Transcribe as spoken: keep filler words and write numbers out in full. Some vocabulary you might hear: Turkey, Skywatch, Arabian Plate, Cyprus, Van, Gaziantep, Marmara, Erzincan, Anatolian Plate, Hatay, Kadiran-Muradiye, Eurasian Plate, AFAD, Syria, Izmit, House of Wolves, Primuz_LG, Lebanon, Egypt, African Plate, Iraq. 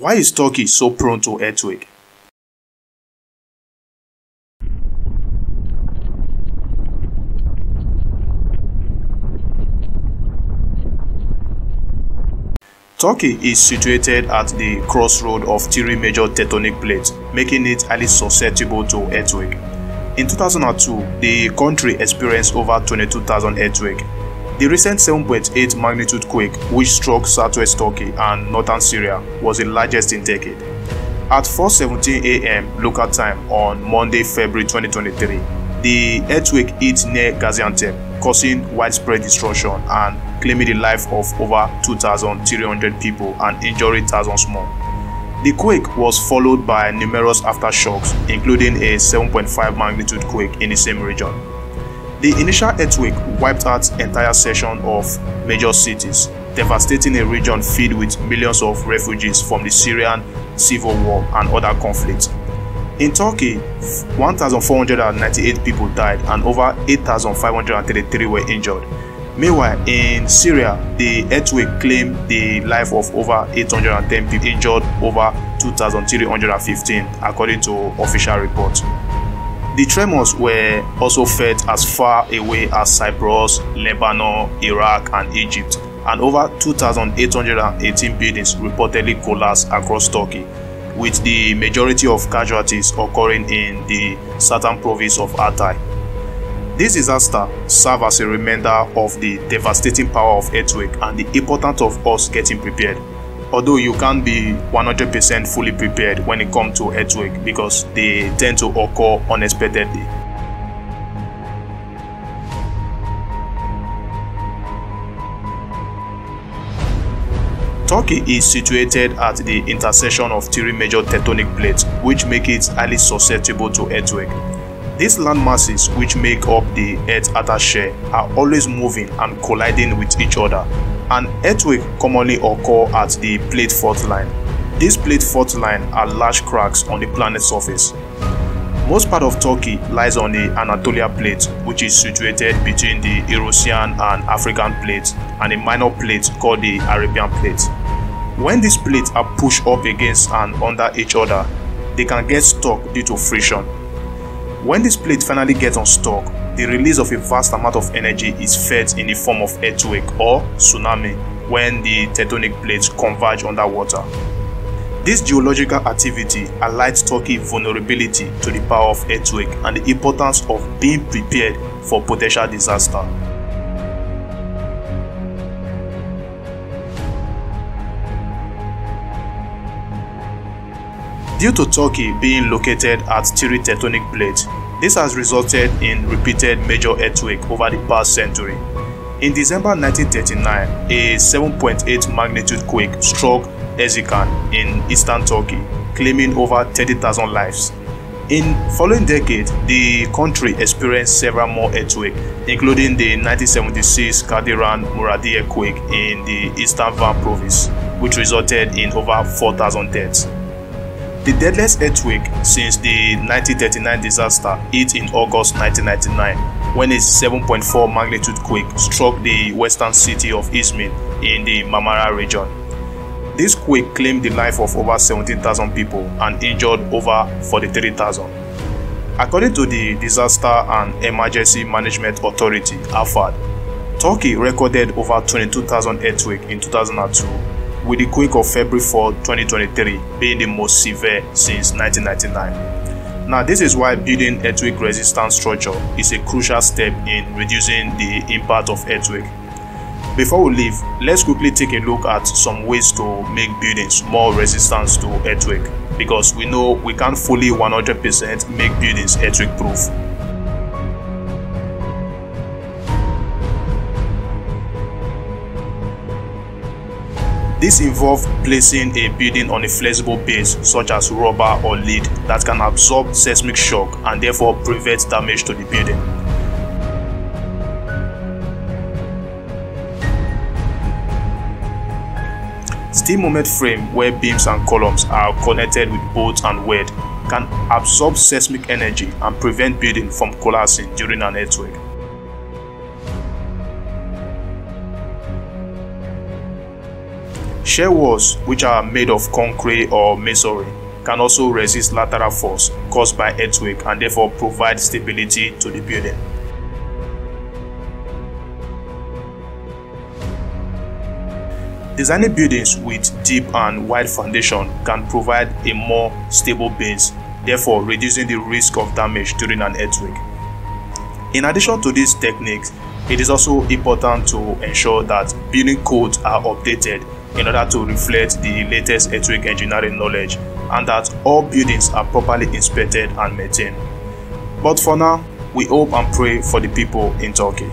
Why is Turkey so prone to earthquake? Turkey is situated at the crossroad of three major tectonic plates, making it highly susceptible to earthquake. In two thousand two, the country experienced over twenty-two thousand earthquakes. The recent seven point eight magnitude quake, which struck southwest Turkey and northern Syria, was the largest in decades. At four seventeen a m local time on Monday, February twenty twenty-three, the earthquake hit near Gaziantep, causing widespread destruction and claiming the life of over two thousand three hundred people and injuring thousands more. The quake was followed by numerous aftershocks, including a seven point five magnitude quake in the same region. The initial earthquake wiped out entire sections of major cities, devastating a region filled with millions of refugees from the Syrian civil war and other conflicts. In Turkey, one thousand four hundred ninety-eight people died and over eight thousand five hundred thirty-three were injured. Meanwhile, in Syria, the earthquake claimed the life of over eight hundred ten people, injured over two thousand three hundred fifteen, according to official reports. The tremors were also felt as far away as Cyprus, Lebanon, Iraq, and Egypt, and over two thousand eight hundred eighteen buildings reportedly collapsed across Turkey, with the majority of casualties occurring in the southern province of Hatay. This disaster serves as a reminder of the devastating power of earthquake and the importance of us getting prepared. Although you can't be one hundred percent fully prepared when it comes to earthquake because they tend to occur unexpectedly. Turkey is situated at the intersection of three major tectonic plates, which make it highly susceptible to earthquake. These landmasses, which make up the Earth's atmosphere, are always moving and colliding with each other. An earthquake commonly occurs at the plate fault line. These plate fault lines are large cracks on the planet's surface. Most part of Turkey lies on the Anatolian Plate, which is situated between the Eurasian and African plates and a minor plate called the Arabian Plate. When these plates are pushed up against and under each other, they can get stuck due to friction. When this plate finally gets unstuck, the release of a vast amount of energy is felt in the form of earthquake or tsunami when the tectonic plates converge underwater. This geological activity highlights Turkey's vulnerability to the power of earthquake and the importance of being prepared for potential disaster. Due to Turkey being located at three tectonic plates, this has resulted in repeated major earthquakes over the past century. In December nineteen thirty-nine, a seven point eight magnitude quake struck Erzincan in eastern Turkey, claiming over thirty thousand lives. In the following decade, the country experienced several more earthquakes, including the nineteen seventy-six Kadiran-Muradiye quake in the eastern Van province, which resulted in over four thousand deaths. The deadliest earthquake since the nineteen thirty-nine disaster hit in August nineteen ninety-nine, when a seven point four magnitude quake struck the western city of Izmit in the Marmara region. This quake claimed the life of over seventeen thousand people and injured over forty-three thousand. According to the Disaster and Emergency Management Authority (A F A D), Turkey recorded over twenty-two thousand earthquakes in two thousand two, with the quake of February fourth, twenty twenty-three being the most severe since nineteen ninety-nine. Now, this is why building earthquake-resistant structure is a crucial step in reducing the impact of earthquake. Before we leave, let's quickly take a look at some ways to make buildings more resistant to earthquake, because we know we can't fully one hundred percent make buildings earthquake-proof. This involves placing a building on a flexible base such as rubber or lead that can absorb seismic shock and therefore prevent damage to the building. Steel moment frame where beams and columns are connected with bolts and weld can absorb seismic energy and prevent building from collapsing during an earthquake. Shear walls, which are made of concrete or masonry, can also resist lateral force caused by earthquake and therefore provide stability to the building. Designing buildings with deep and wide foundation can provide a more stable base, therefore reducing the risk of damage during an earthquake. In addition to these techniques, it is also important to ensure that building codes are updated in order to reflect the latest earthquake engineering knowledge and that all buildings are properly inspected and maintained. But for now, we hope and pray for the people in Turkey.